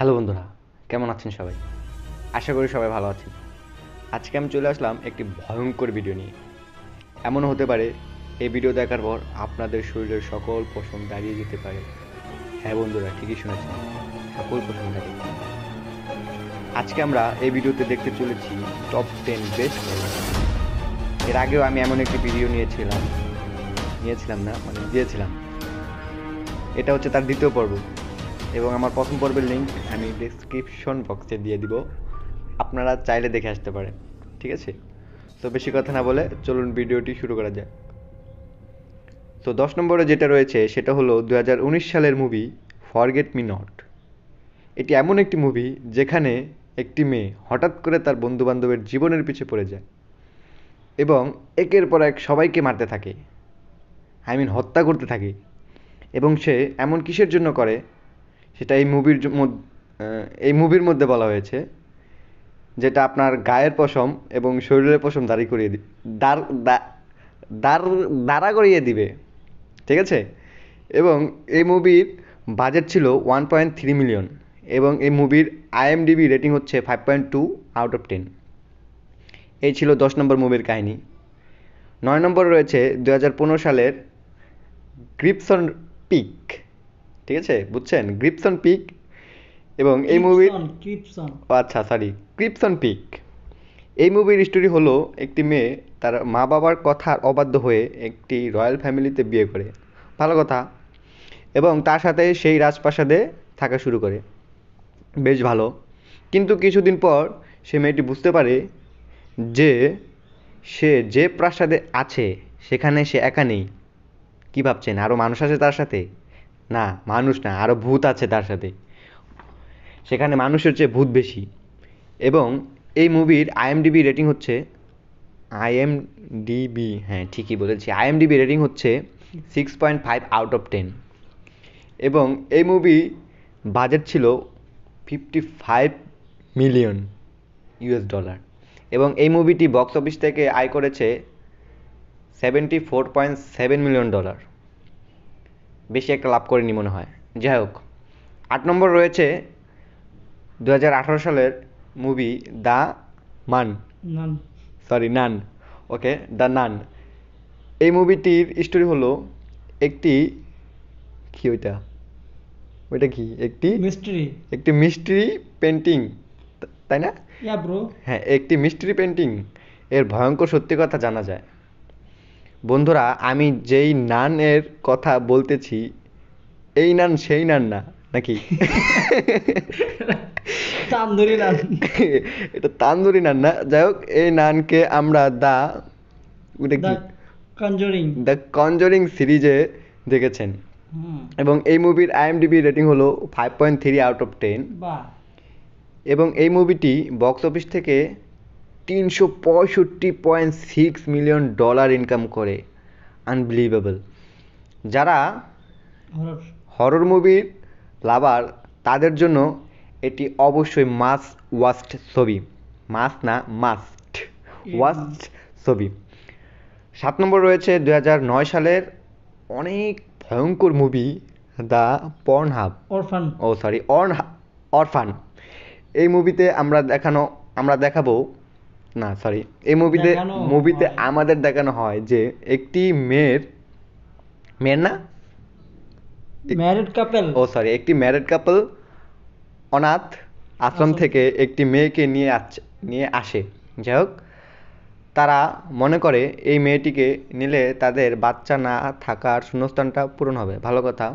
Hello বন্ধুরা, কেমন আছেন সবাই? আশা করি সবাই ভালো আছেন। আজকে আমি চলে আসলাম একটি ভয়ঙ্কর ভিডিও নিয়ে। এমনও হতে পারে এই ভিডিও দেখার পর আপনাদের শরীরের সকল পশম দাঁড়িয়ে যেতে পারে। হ্যাঁ বন্ধুরা, ঠিকই শুনেছেন, সকল পশম দাঁড়িয়ে। আজকে আমরা এই ভিডিওতে দেখতে চলেছি টপ 10 বেস্ট হরর। এর আগেও আমি এমন একটি ভিডিও দিয়েছিলাম। এটা হচ্ছে তার দ্বিতীয় পর্ব, এবং আমার প্রথম পর্বের লিঙ্ক আমি ডেসক্রিপশন বক্সে দিয়ে দিব, আপনারা চাইলে দেখে আসতে পারেন। ঠিক আছে, তো বেশি কথা না বলে চলুন ভিডিওটি শুরু করা যাক। তো 10 নম্বরে যেটা রয়েছে সেটা হলো 2019 সালের মুভি ফরগেট মি নট। এটি এমন একটি মুভি যেখানে একটি মেয়ে হঠাৎ করে তার বন্ধুবান্ধবের জীবনের পিছে পড়ে যায় এবং একের পর এক সবাইকে মারতে থাকে, হত্যা করতে থাকে। এবং সে এমন কিসের জন্য করে সেটা এই মুভির মধ্যে বলা হয়েছে, যেটা আপনার গায়ের পশম এবং শরীরের পশম দাঁড়া করিয়ে দিবে। ঠিক আছে, এবং এই মুভির বাজেট ছিল 1.3 মিলিয়ন এবং এই মুভির IMDb রেটিং হচ্ছে 5.2/10। এই ছিল 10 নম্বর মুভির কাহিনী। 9 নম্বর রয়েছে 2015 সালের গ্রিপসন পিক। ঠিক আছে, বুঝছেন, গ্রিপসন পিক। এবং এই মুভির ক্রিপসন পিক, এই মুভির স্টোরি হলো একটি মেয়ে তার মা বাবার কথার অবাধ্য হয়ে একটি রয়্যাল ফ্যামিলিতে বিয়ে করে, ভালো কথা, এবং তার সাথে সেই রাজপ্রাসাদে থাকা শুরু করে, বেশ ভালো। কিন্তু কিছুদিন পর সে মেয়েটি বুঝতে পারে যে সে যে প্রাসাদে আছে সেখানে সে একা নেই। কী ভাবছেন, আরও মানুষ আছে তার সাথে? না, মানুষ না, আরও ভূত আছে তার সাথে। সেখানে মানুষের চেয়ে ভূত বেশি। এবং এই মুভির IMDb রেটিং হচ্ছে IMDb রেটিং হচ্ছে 6.5/10 এবং এই মুভি বাজেট ছিল $55 মিলিয়ন এবং এই মুভিটি বক্স অফিস থেকে আয় করেছে $74.7 মিলিয়ন, বেশি একটা লাভ করেনি মনে হয়। যাই হোক, 8 নম্বর রয়েছে 2018 সালের মুভি দ্য নান। এই মুভিটির স্টোরি হলো একটি মিস্ট্রি পেন্টিং, তাই না? হ্যাঁ, একটি মিস্ট্রি পেন্টিং এর ভয়ঙ্কর সত্যি কথা জানা যায়। বন্ধুরা, আমি যেই নান এর কথা বলতেছি এই নান সেই নান না, নাকি তান্দুরি নান? এটা তান্দুরি নান না। যাই হোক, এই নানকে আমরা দ্য কনজুরিং সিরিজে দেখেছেন এবং এই মুভির IMDb রেটিং হলো 5.3/10 এবং এই মুভিটি বক্স অফিস থেকে $365.6 মিলিয়ন ইনকাম করে। আনবিলিভেবল। যারা হরর মুভির লাভার তাদের জন্য এটি অবশ্যই মাস্ট ওয়াস্ট ছবি। 7 নম্বর রয়েছে 2009 সালের অনেক ভয়ঙ্কর মুভি অরফান। এই মুভিতে আমাদের দেখানো হয় যে একটি ম্যারিড কাপল অনাথ আশ্রম থেকে একটি মেয়েকে নিয়ে আসে। যাই হোক, তারা মনে করে এই মেয়েটিকে নিলে তাদের বাচ্চা না থাকার শূন্যস্থানটা পূরণ হবে, ভালো কথা।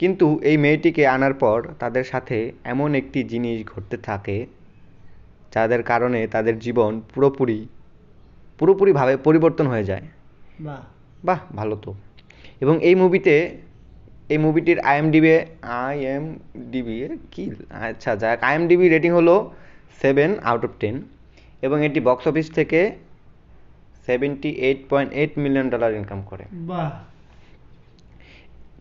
কিন্তু এই মেয়েটিকে আনার পর তাদের সাথে এমন একটি জিনিস ঘটতে থাকে যাদের কারণে তাদের জীবন পুরোপুরিভাবে পরিবর্তন হয়ে যায়। বাহ, ভালো তো। এবং এই মুভিটির IMDb রেটিং হলো 7/10 এবং এটি বক্স অফিস থেকে $78.8 মিলিয়ন ইনকাম করে।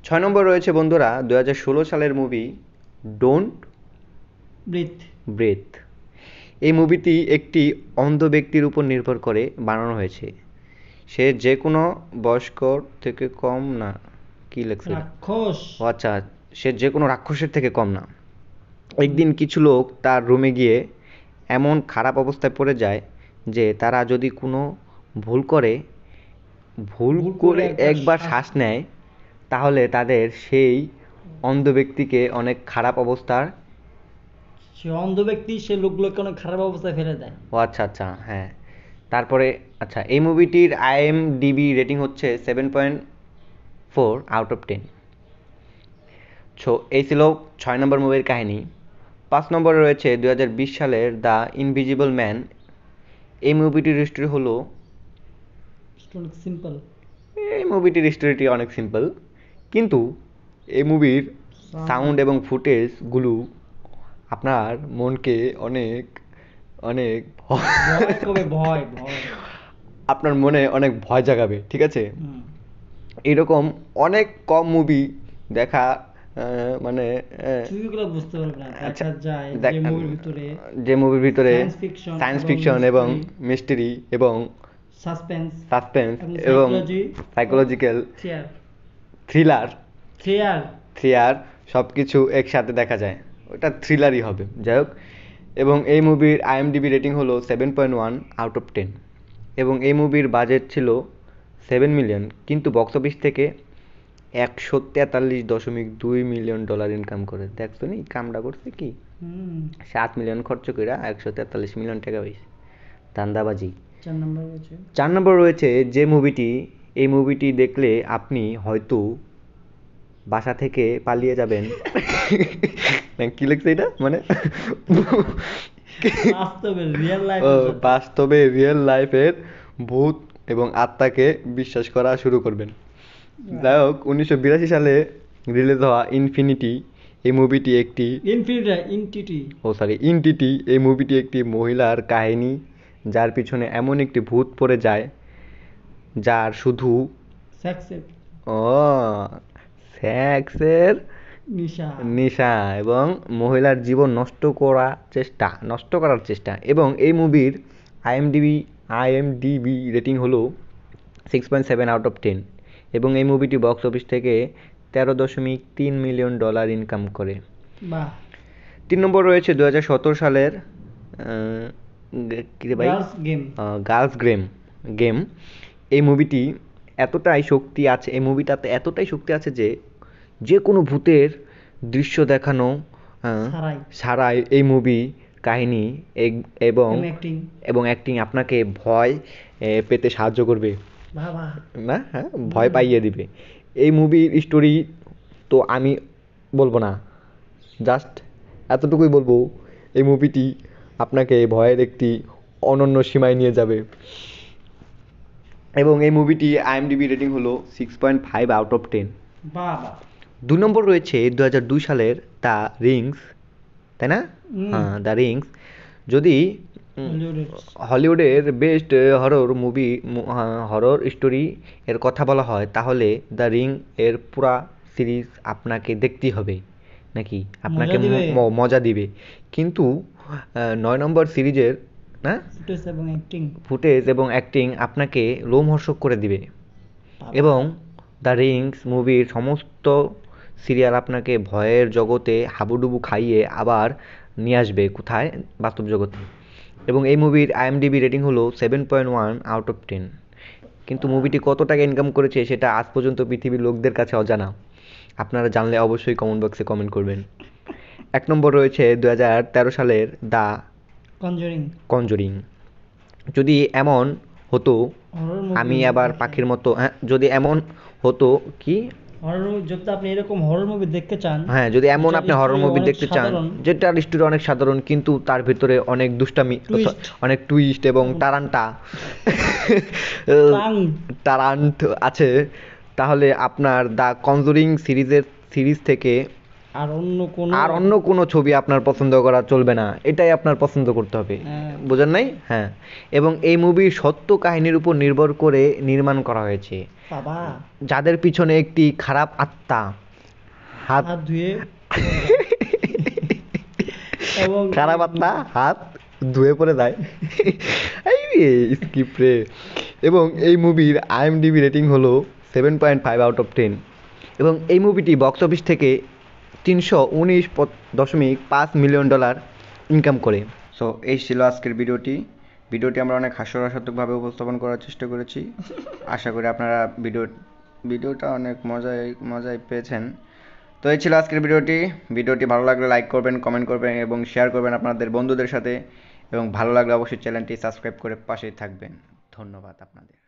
6 নম্বর রয়েছে বন্ধুরা 2016 সালের মুভি ডোন্ট ব্রিথ। এই মুভিটি একটি অন্ধ ব্যক্তির উপর নির্ভর করে বানানো হয়েছে। সে যে কোনো বয়স্কর থেকে কম না, সে যে কোনো রাক্ষসের থেকে কম না। একদিন কিছু লোক তার রুমে গিয়ে এমন খারাপ অবস্থায় পড়ে যায় যে তারা যদি কোনো ভুল করে একবার শ্বাস নেয় তাহলে তাদের সেই অন্ধ ব্যক্তিকে অনেক খারাপ অবস্থার সে অন্ধ ব্যক্তি সে লোকগুলোকে অনেক খারাপ অবস্থায় ফেলে দেয়। ও আচ্ছা আচ্ছা হ্যাঁ। তারপরে আচ্ছা এই মুভিটির IMDb রেটিং হচ্ছে 7.4/10। এই ছিল 6 নম্বর মুভির কাহিনী। 5 নম্বরে রয়েছে 2020 সালের দ্য ইনভিজিবল ম্যান। এই মুভিটির স্টোরি হলো অনেক সিম্পল। এই মুভিটির স্টোরিটি অনেক সিম্পল, কিন্তু এই মুভির সাউন্ড এবং ফুটেজগুলো আপনার মনকে অনেক অনেক ভয় আপনার মনে অনেক ভয় জাগাবে, ঠিক আছে? এরকম অনেক কম মুভি দেখা মানে যে মুভির ভিতরে সায়েন্স ফিকশন এবং মিস্ট্রি এবং সাসপেন্স এবং সাইকোলজিক্যাল থ্রিলার সবকিছু একসাথে দেখা যায়, ওটা থ্রিলারই হবে। যাই হোক, এবং এই মুভির IMDb রেটিং হলো 7.1/10 এবং এই মুভির বাজেট ছিল 7 মিলিয়ন, কিন্তু বক্স অফিস থেকে $143.2 মিলিয়ন ইনকাম করে। দেখছো নি কামটা করছে কি? 7 মিলিয়ন খরচ করে 143 মিলিয়ন টাকা হয়েছে, দান্দাবাজি। 4 নম্বর রয়েছে যে মুভিটি, এই মুভিটি দেখলে আপনি হয়তো বাসা থেকে পালিয়ে যাবেন। কি লিখছে এটা? মানে বাস্তবে রিয়েল লাইফের ভূত এবং আত্মাকে বিশ্বাস করা শুরু করবেন। যাই হোক, 1982 সালে রিলিজ হওয়া ইনটিটি এই মুভিটি একটি মহিলার কাহিনী যার পিছনে এমন একটি ভূত পড়ে যায় যার শুধু সেক্সের নিশা এবং মহিলার জীবন নষ্ট করার চেষ্টা। এবং এই মুভির IMDb রেটিং হলো 6.7/10 এবং এই মুভিটি বক্স অফিস থেকে $13.3 মিলিয়ন ইনকাম করে। 3 নম্বর রয়েছে 2017 সালের গার্লস গেম। এই মুভিটাতে এতটাই শক্তি আছে যে কোনো ভূতের দৃশ্য দেখানো সারাই এই মুভি কাহিনী এবং অ্যাক্টিং আপনাকে ভয় পেতে সাহায্য করবে না, হ্যাঁ, ভয় পাইয়ে দিবে। এই মুভির স্টোরি তো আমি বলবো না, জাস্ট এতটুকুই বলবো, এই মুভিটি আপনাকে ভয়ের একটি অনন্য সীমায় নিয়ে যাবে। এবং এই মুভিটি IMDb রেটিং হলো 6.5/10। 2 নম্বর রয়েছে 2002 সালের দ্য রিংস, তাই না? হ্যাঁ, দ্য রিংস যদি হলিউডের বেস্ট হরর স্টোরি এর কথা বলা হয় তাহলে দ্য রিং এর পুরা সিরিজ আপনাকে দেখতেই হবে, নাকি আপনাকে মজা দিবে। কিন্তু 9 নম্বর সিরিজের ফুটেজ এবং অ্যাক্টিং আপনাকে লোমহর্ষক করে দিবে এবং দ্য রিংস মুভির সমস্ত সিরিয়াল আপনাকে ভয়ের জগতে হাবুডুবু খাইয়ে আবার নিয়ে আসবে কোথায়, বাস্তব জগতে। এবং এই মুভির IMDb রেটিং হলো 7.1/10, কিন্তু মুভিটি কত টাকা ইনকাম করেছে সেটা আজ পর্যন্ত পৃথিবীর লোকদের কাছে অজানা। আপনারা জানলে অবশ্যই কমেন্ট বক্সে কমেন্ট করবেন। 1 নম্বর রয়েছে 2013 সালের দ্য কনজুরিং। যদি এমন হতো আমি আবার পাখির মতো, হ্যাঁ, যদি এমন হতো কি যেটার স্টোরি অনেক সাধারণ কিন্তু তার ভিতরে অনেক দুষ্টামি, অনেক টুইস্ট এবং টারান্ট আছে, তাহলে আপনার দ্য কনজুরিং সিরিজ থেকে আর অন্য কোনো ছবি আপনার পছন্দ করা চলবে না, এটাই আপনার পছন্দ করতে হবে, বুঝেন নাই? হ্যাঁ। এবং এই মুভি সত্য কাহিনীর উপর নির্ভর করে নির্মাণ করা হয়েছে, যাদের পিছনে একটি খারাপ আত্মা হাত ধুয়ে পড়ে যায়। এবং এই মুভির IMDb রেটিং হলো 7.5/10 এবং এই মুভিটি বক্স অফিস থেকে $319.5 মিলিয়ন ইনকাম করে। সো এই ছিল আজকের ভিডিওটি। ভিডিওটি আমরা অনেক হাস্যরসাত্মকভাবে উপস্থাপন করার চেষ্টা করেছি। আশা করি আপনারা ভিডিওটা অনেক মজায় পেয়েছেন। তো এই ছিল আজকের ভিডিওটি ভালো লাগলে লাইক করবেন, কমেন্ট করবেন এবং শেয়ার করবেন আপনাদের বন্ধুদের সাথে, এবং ভালো লাগলে অবশ্যই চ্যানেলটি সাবস্ক্রাইব করে পাশেই থাকবেন। ধন্যবাদ আপনাদের।